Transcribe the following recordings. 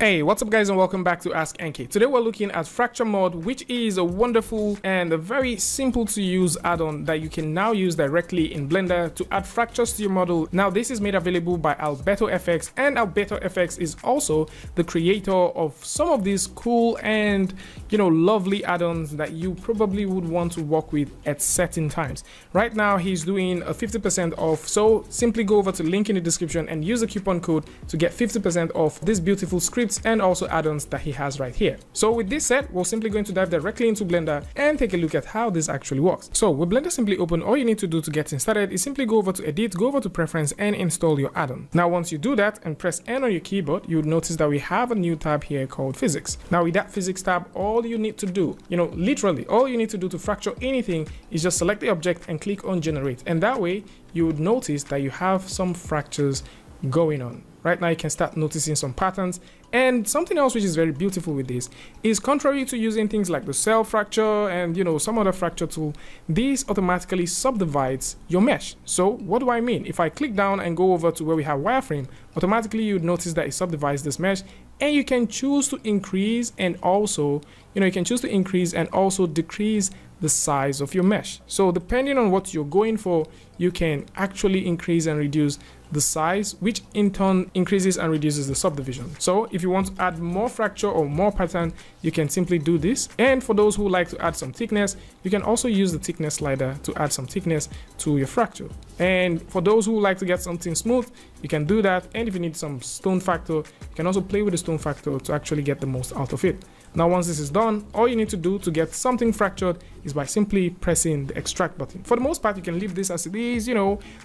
Hey, what's up guys and welcome back to Ask NK. Today we're looking at Fracture mod, which is a wonderful and a very simple to use add-on that you can now use directly in Blender to add fractures to your model. Now this is made available by AlbertoFX, and AlbertoFX is also the creator of some of these cool and lovely add-ons that you probably would want to work with at certain times. Right now he's doing a 50% off, so simply go over to the link in the description and use the coupon code to get 50% off this beautiful script and also add-ons that he has right here. So with this said, we're simply going to dive directly into Blender and take a look at how this actually works. So with Blender simply open, all you need to do to get started is simply go over to Edit, go over to Preference and install your add-on. Now once you do that and press N on your keyboard, you'll notice that we have a new tab here called Physics. Now with that Physics tab, all you need to do, literally all you need to do to fracture anything is just select the object and click on Generate, and that way you would notice that you have some fractures going on. Right now you can start noticing some patterns, and something else which is very beautiful with this is, contrary to using things like the cell fracture and some other fracture tool, this automatically subdivides your mesh. So what do I mean? If I click down and go over to where we have wireframe, automatically you'd notice that it subdivides this mesh, and you can choose to increase and also decrease the size of your mesh. So depending on what you're going for, you can actually increase and reduce the size, which in turn increases and reduces the subdivision. So if you want to add more fracture or more pattern, you can simply do this. And for those who like to add some thickness, you can also use the thickness slider to add some thickness to your fracture. And for those who like to get something smooth, you can do that. And if you need some stone factor, you can also play with the stone factor to actually get the most out of it. Now once this is done, all you need to do to get something fractured is by simply pressing the extract button. For the most part, you can leave this as it is,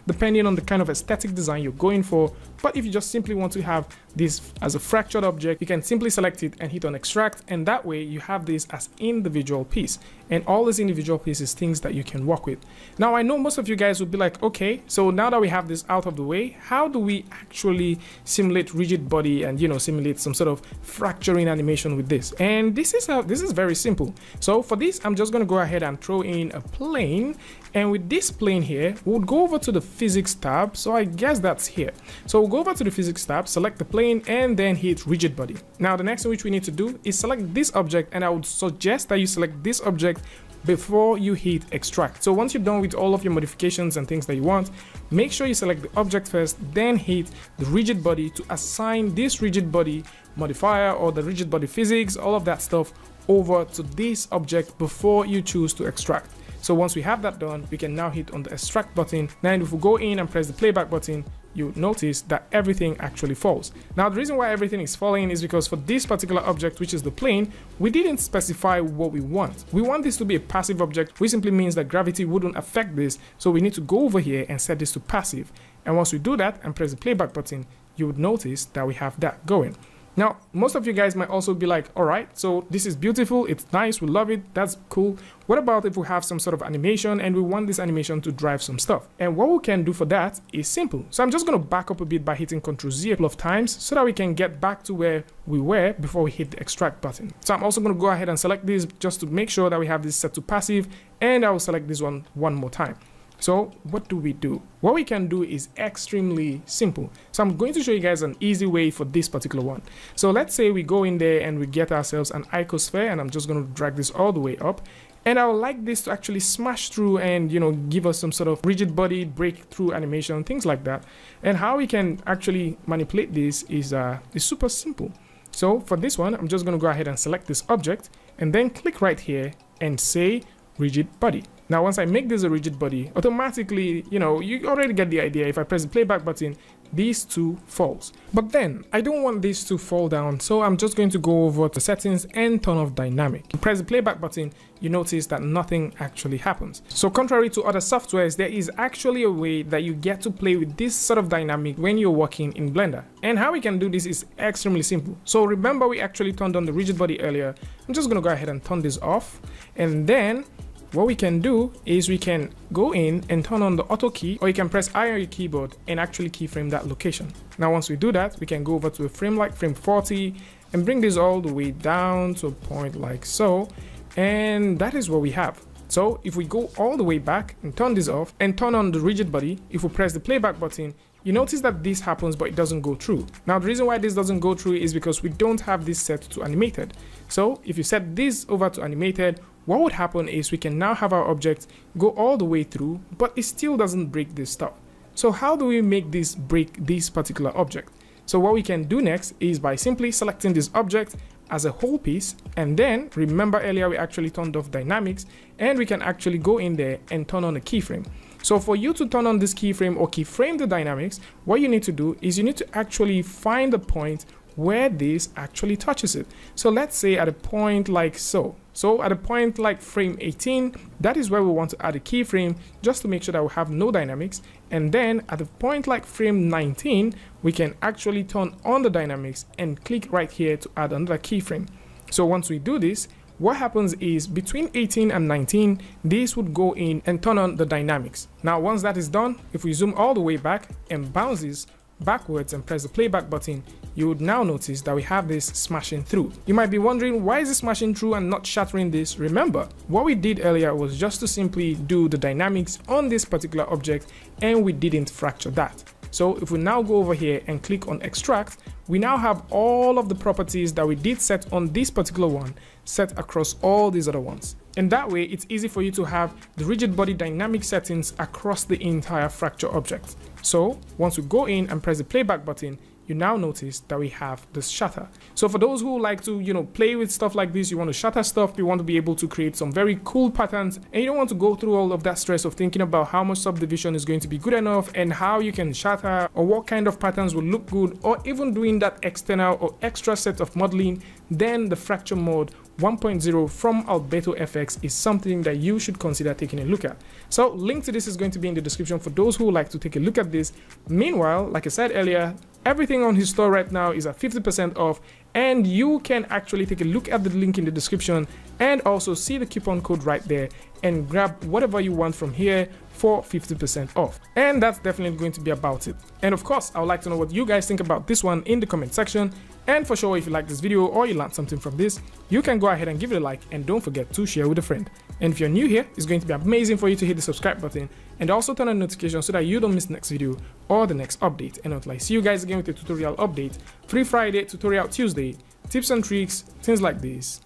depending on the kind of aesthetic design you're going for. But if you just simply want to have this as a fractured object, you can simply select it and hit on extract, and that way you have this as individual piece. And all these individual pieces, things that you can work with. Now I know most of you guys will be like, okay, so now that we have this out of the way, how do we actually simulate rigid body and simulate some sort of fracturing animation with this? And this is very simple. So for this, I'm just gonna go ahead and throw in a plane, and with this plane here, we'll go over to the Physics tab. So I guess that's here. So we'll go over to the Physics tab, select the plane, and then hit rigid body. Now the next thing which we need to do is select this object, and I would suggest that you select this object before you hit extract. So once you're done with all of your modifications and things that you want, make sure you select the object first, then hit the rigid body to assign this rigid body modifier or the rigid body physics, all of that stuff, over to this object before you choose to extract. So once we have that done, we can now hit on the extract button. Now if we go in and press the playback button, you notice that everything actually falls. Now the reason why everything is falling is because for this particular object, which is the plane, we didn't specify what we want. We want this to be a passive object, which simply means that gravity wouldn't affect this. So we need to go over here and set this to passive. And once we do that and press the playback button, you would notice that we have that going. Now, most of you guys might also be like, all right, so this is beautiful, it's nice, we love it, that's cool. What about if we have some sort of animation and we want this animation to drive some stuff? And what we can do for that is simple. So I'm just gonna back up a bit by hitting Ctrl Z a couple of times so that we can get back to where we were before we hit the extract button. So I'm also gonna go ahead and select this just to make sure that we have this set to passive, and I will select this one more time. So what do we do? What we can do is extremely simple. So I'm going to show you guys an easy way for this particular one. So let's say we go in there and we get ourselves an icosphere, and I'm just going to drag this all the way up. And I would like this to actually smash through and give us some sort of rigid body breakthrough animation, things like that. And how we can actually manipulate this is super simple. So for this one, I'm just going to go ahead and select this object and then click right here and say rigid body. Now, once I make this a rigid body, automatically, you already get the idea. If I press the playback button, these two falls. But then I don't want these to fall down, so I'm just going to go over to settings and turn off dynamic. Press the playback button, you notice that nothing actually happens. So contrary to other softwares, there is actually a way that you get to play with this sort of dynamic when you're working in Blender. And how we can do this is extremely simple. So remember, we actually turned on the rigid body earlier. I'm just gonna go ahead and turn this off, and then what we can do is we can go in and turn on the auto key, or you can press I on your keyboard and actually keyframe that location. Now once we do that, we can go over to a frame like frame 40 and bring this all the way down to a point like so, and that is what we have. So if we go all the way back and turn this off and turn on the rigid body, if we press the playback button, you you notice that this happens but it doesn't go through. Now the reason why this doesn't go through is because we don't have this set to animated. So if you set this over to animated, what would happen is we can now have our object go all the way through, but it still doesn't break this stuff. So how do we make this break this particular object? So what we can do next is by simply selecting this object as a whole piece, and then remember earlier we actually turned off dynamics, and we can actually go in there and turn on a keyframe. So for you to turn on this keyframe or keyframe the dynamics, what you need to do is you need to actually find the point where this actually touches it. So let's say at a point like so. So at a point like frame 18, that is where we want to add a keyframe just to make sure that we have no dynamics. And then at a point like frame 19, we can actually turn on the dynamics and click right here to add another keyframe. So once we do this, what happens is between 18 and 19, this would go in and turn on the dynamics. Now, once that is done, if we zoom all the way back and bounce this backwards and press the playback button, you would now notice that we have this smashing through. You might be wondering, why is it smashing through and not shattering this? Remember, what we did earlier was just to simply do the dynamics on this particular object, and we didn't fracture that. So if we now go over here and click on extract, we now have all of the properties that we did set on this particular one set across all these other ones. And that way, it's easy for you to have the rigid body dynamic settings across the entire fracture object. So once we go in and press the playback button, you now notice that we have this shatter. So for those who like to, play with stuff like this, you want to shatter stuff, you want to be able to create some very cool patterns, and you don't want to go through all of that stress of thinking about how much subdivision is going to be good enough and how you can shatter or what kind of patterns will look good, or even doing that external or extra set of modeling, then the Fracture mod 1.0 from AlbertoFX is something that you should consider taking a look at. So link to this is going to be in the description for those who would like to take a look at this. Meanwhile, like I said earlier, everything on his store right now is at 50% off, and you can actually take a look at the link in the description and also see the coupon code right there and grab whatever you want from here for 50% off. And that's definitely going to be about it. And of course, I would like to know what you guys think about this one in the comment section. And for sure, if you like this video or you learned something from this, you can go ahead and give it a like, and don't forget to share with a friend. And if you're new here, it's going to be amazing for you to hit the subscribe button and also turn on notifications so that you don't miss the next video or the next update. And until I see you guys again with a tutorial update, Free Friday, Tutorial Tuesday, tips and tricks, things like this.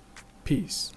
Peace.